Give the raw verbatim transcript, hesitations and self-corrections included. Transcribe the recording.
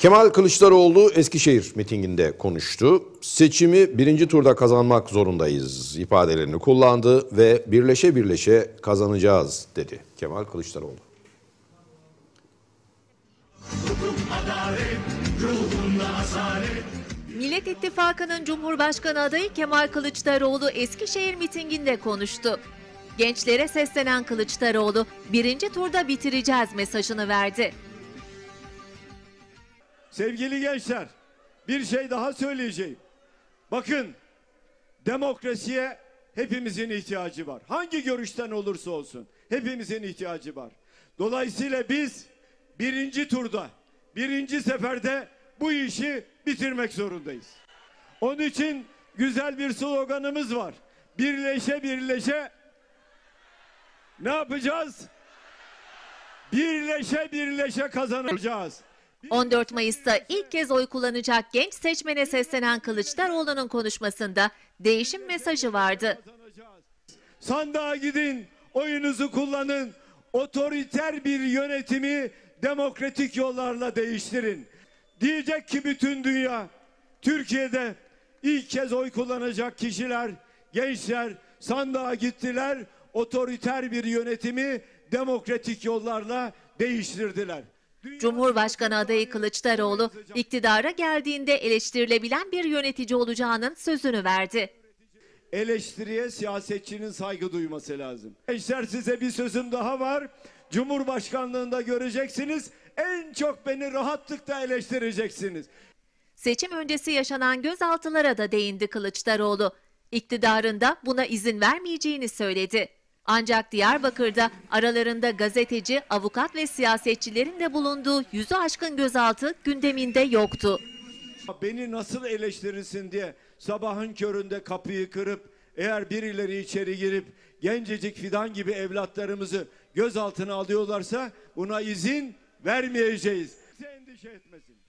Kemal Kılıçdaroğlu Eskişehir mitinginde konuştu. Seçimi birinci turda kazanmak zorundayız ifadelerini kullandı ve birleşe birleşe kazanacağız dedi Kemal Kılıçdaroğlu. Millet İttifakı'nın Cumhurbaşkanı adayı Kemal Kılıçdaroğlu Eskişehir mitinginde konuştu. Gençlere seslenen Kılıçdaroğlu birinci turda bitireceğiz mesajını verdi. Sevgili gençler, bir şey daha söyleyeceğim. Bakın, demokrasiye hepimizin ihtiyacı var. Hangi görüşten olursa olsun hepimizin ihtiyacı var. Dolayısıyla biz birinci turda, birinci seferde bu işi bitirmek zorundayız. Onun için güzel bir sloganımız var. Birleşe birleşe ne yapacağız? Birleşe birleşe kazanacağız. on dört Mayıs'ta ilk kez oy kullanacak genç seçmene seslenen Kılıçdaroğlu'nun konuşmasında değişim mesajı vardı. Sandığa gidin, oyunuzu kullanın, otoriter bir yönetimi demokratik yollarla değiştirin. Diyecek ki bütün dünya, Türkiye'de ilk kez oy kullanacak kişiler, gençler sandığa gittiler, otoriter bir yönetimi demokratik yollarla değiştirdiler. Cumhurbaşkanı adayı Kılıçdaroğlu, iktidara geldiğinde eleştirilebilen bir yönetici olacağının sözünü verdi. Eleştiriye siyasetçinin saygı duyması lazım. Gençler, size bir sözüm daha var. Cumhurbaşkanlığında göreceksiniz, en çok beni rahatlıkla eleştireceksiniz. Seçim öncesi yaşanan gözaltılara da değindi Kılıçdaroğlu. İktidarında buna izin vermeyeceğini söyledi. Ancak Diyarbakır'da aralarında gazeteci, avukat ve siyasetçilerin de bulunduğu yüzü aşkın gözaltı gündeminde yoktu. Beni nasıl eleştirirsin diye sabahın köründe kapıyı kırıp eğer birileri içeri girip gencecik fidan gibi evlatlarımızı gözaltına alıyorlarsa buna izin vermeyeceğiz. Endişe etmesin.